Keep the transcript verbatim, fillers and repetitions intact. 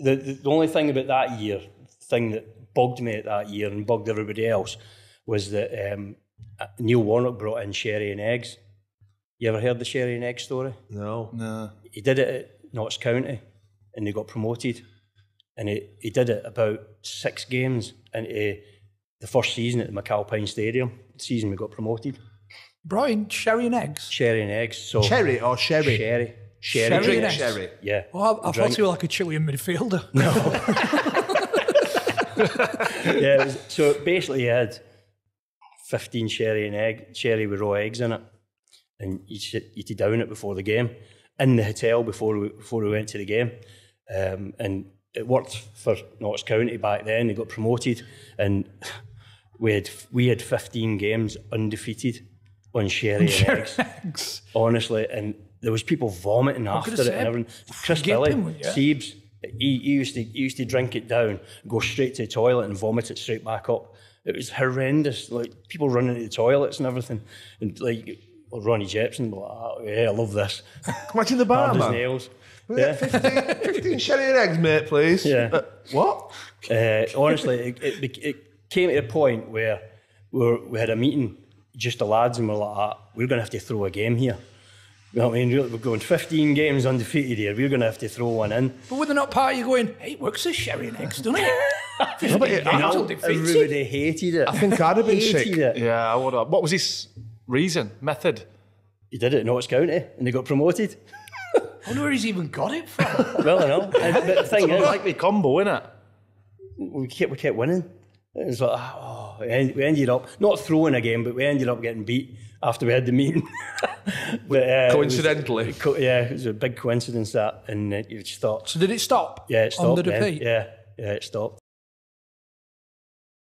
the, the only thing about that year, thing that bugged me at that year and bugged everybody else, was that um, Neil Warnock brought in sherry and eggs. You ever heard the sherry and egg story? No. No. He did it at Notts County and they got promoted. And he, he did it about six games into the first season at the McAlpine Stadium, the season we got promoted. Brought in sherry and eggs? Sherry and eggs. So Cherry or sherry? Sherry. Sherry. Sherry, drink sherry. Yeah. Well, I, I thought you were like a Chilean midfielder. No. Yeah, it was, so basically you had fifteen sherry and egg, sherry with raw eggs in it. And you sit, you down it before the game, in the hotel before we, before we went to the game. Um, and it worked for Notts County back then. They got promoted and we had, we had fifteen games undefeated on sherry and, and eggs. eggs. Honestly, and there was people vomiting what after it said, and everything. Chris Billy, Siebes, he, he, used to, he used to drink it down, go straight to the toilet and vomit it straight back up. It was horrendous, like people running to the toilets and everything. And like Ronnie Jepson, like, oh, yeah, I love this. Imagine the bar, man. Nails. Yeah. fifteen, fifteen sherry and eggs, mate, please. Yeah. Uh, what? Uh, honestly, it, it, it came to a point where we, were, we had a meeting, just the lads, and we're like, ah, we're going to have to throw a game here. You know what I mean? We're going fifteen games undefeated here. We're going to have to throw one in. But with an up part, you're going, hey, it works as sherry and eggs, doesn't it? Everybody hated it. I think I'd have been sick. It. Yeah, I would have. What was his reason, method? He did it in Notts County, and they got promoted. I wonder where he's even got it from. Well, I know. But the thing is, like the combo, innit? We kept, we kept winning. It was like, oh, we ended up, not throwing a game, but we ended up getting beat after we had the meeting. But, uh, coincidentally. It was, it co yeah, it was a big coincidence that, and uh, you just thought. So did it stop? Yeah, it stopped. On the defeat? Yeah, yeah, it stopped.